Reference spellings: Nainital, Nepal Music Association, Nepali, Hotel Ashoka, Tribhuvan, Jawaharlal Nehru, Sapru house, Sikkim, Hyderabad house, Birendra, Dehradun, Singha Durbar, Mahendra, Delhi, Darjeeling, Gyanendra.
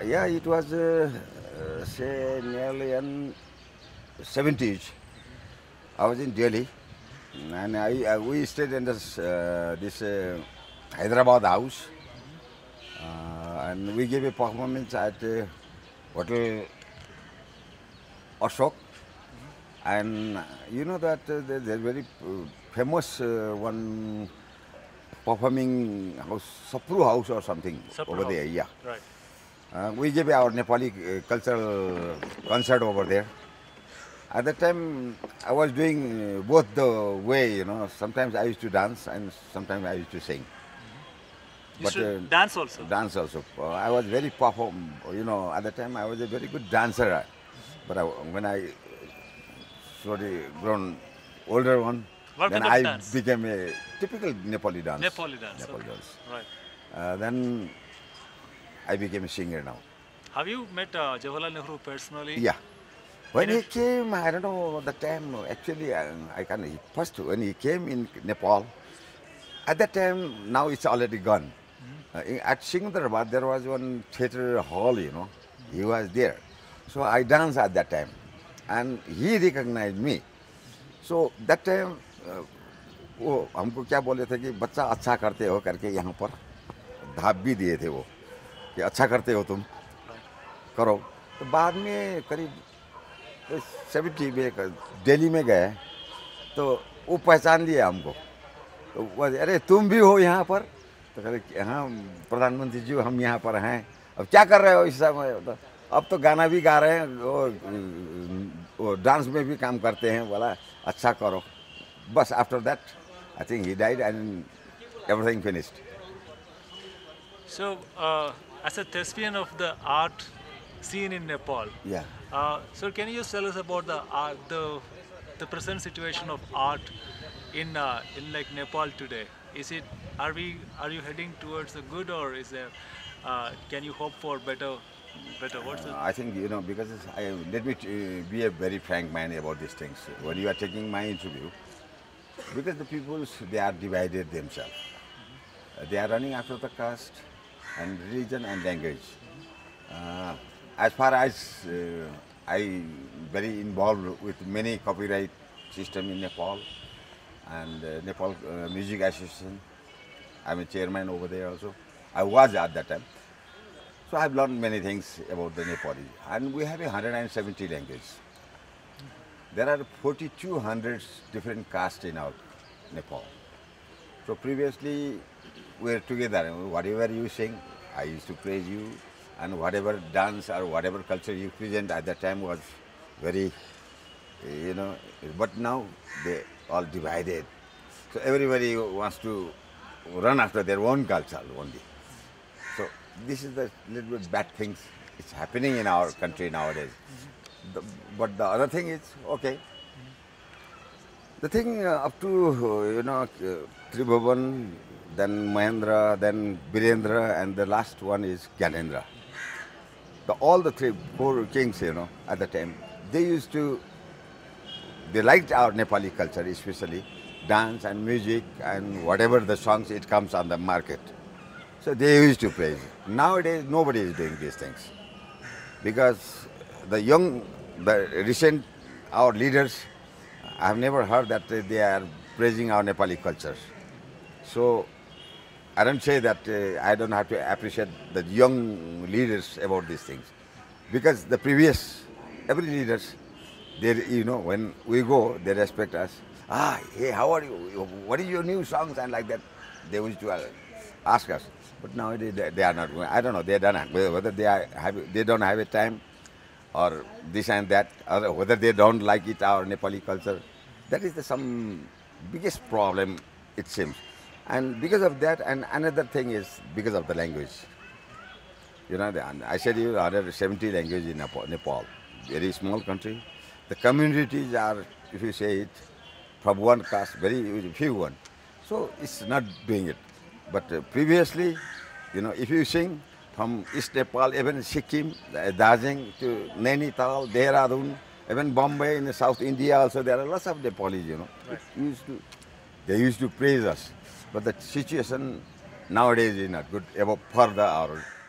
Yeah, it was say nearly in 70s. I was in Delhi, and we stayed in this Hyderabad house, and we gave a performance at Hotel Ashoka. And you know that there's a very famous one performing house, Sapru house or something over there. Yeah. Right. We gave our Nepali cultural concert over there. At that time, I was doing both the way, you know. Sometimes I used to dance and sometimes I used to sing. You but dance also? Dance also. I was very perform, you know, at the time I was a very good dancer. But when I slowly grown older one, then I became a typical Nepali dance. Nepali dance. Nepali dance. Right. Then I became a singer now. Have you met Jawaharlal Nehru personally? Yeah. When he came, I don't know the time, actually, I can't. First, when he came in Nepal, at that time, now it's already gone. At Singha Durbar, there was one theater hall, you know. He was there. So I danced at that time. And he recognized me. So that time, वो हमको क्या बोले थे कि बच्चा अच्छा करते हो करके यहाँ पर धाप भी दिए थे वो कि अच्छा करते हो तुम करो तो बाद में करीब 70 में दिल्ली में गए तो वो पहचान लिया हमको तो बोले अरे तुम भी हो यहाँ पर तो कहे हाँ प्रधानमंत्री जी हम यहाँ पर हैं अब क्या कर रहे हो इस समय अब तो गाना भी गा रहे हैं और डांस में भी काम करते हैं बोला अच्छा करो बस after that I think he died and everything finished So, as a thespian of the art scene in Nepal, yeah. So can you just tell us about the art, the present situation of art in like Nepal today? Is it are you heading towards the good or is there? Can you hope for better? What's I think you know because let me be a very frank man about these things. When you are taking my interview, because the people they are divided themselves. They are running after the caste. And religion and language. As far as I very involved with many copyright system in Nepal and Nepal Music Association. I'm a chairman over there also. I was at that time. So I've learned many things about the Nepali. And we have 170 languages. There are 4,200 different castes in our Nepal. So previously, we were together. Whatever you sing, I used to praise you, and whatever dance or whatever culture you present at that time was very, you know. But now they all divided, so everybody wants to run after their own culture only. So this is the little bit bad things it's happening in our country nowadays. But the other thing is okay. The thing up to you know Tribhuvan. Then Mahendra, then Birendra, and the last one is Gyanendra. All the three, four kings, you know, at the time, they liked our Nepali culture, especially dance and music and whatever the songs, it comes on the market. So they used to praise. Nowadays, nobody is doing these things. Because the recent, our leaders, I've never heard that they are praising our Nepali culture. So, I don't say that I don't have to appreciate the young leaders about these things because the previous, every leaders, they, you know, when we go, they respect us. Hey, how are you? What is your new songs? And like that, they used to ask us. But nowadays, they are not going. I don't know, they don't have, whether they don't have a time or this and that, or whether they don't like it, our Nepali culture. That is the some biggest problem, it seems. And because of that, and another thing is because of the language. You know, I said you are 70 languages in Nepal. Very small country. The communities are, if you say it, from one caste, very few one. So it's not doing it. But previously, you know, if you sing from East Nepal, even Sikkim, Darjeeling to Nainital, Dehradun, even Bombay in the South India also, there are lots of Nepalis, you know. Right. They used to praise us. But the situation nowadays is not good for our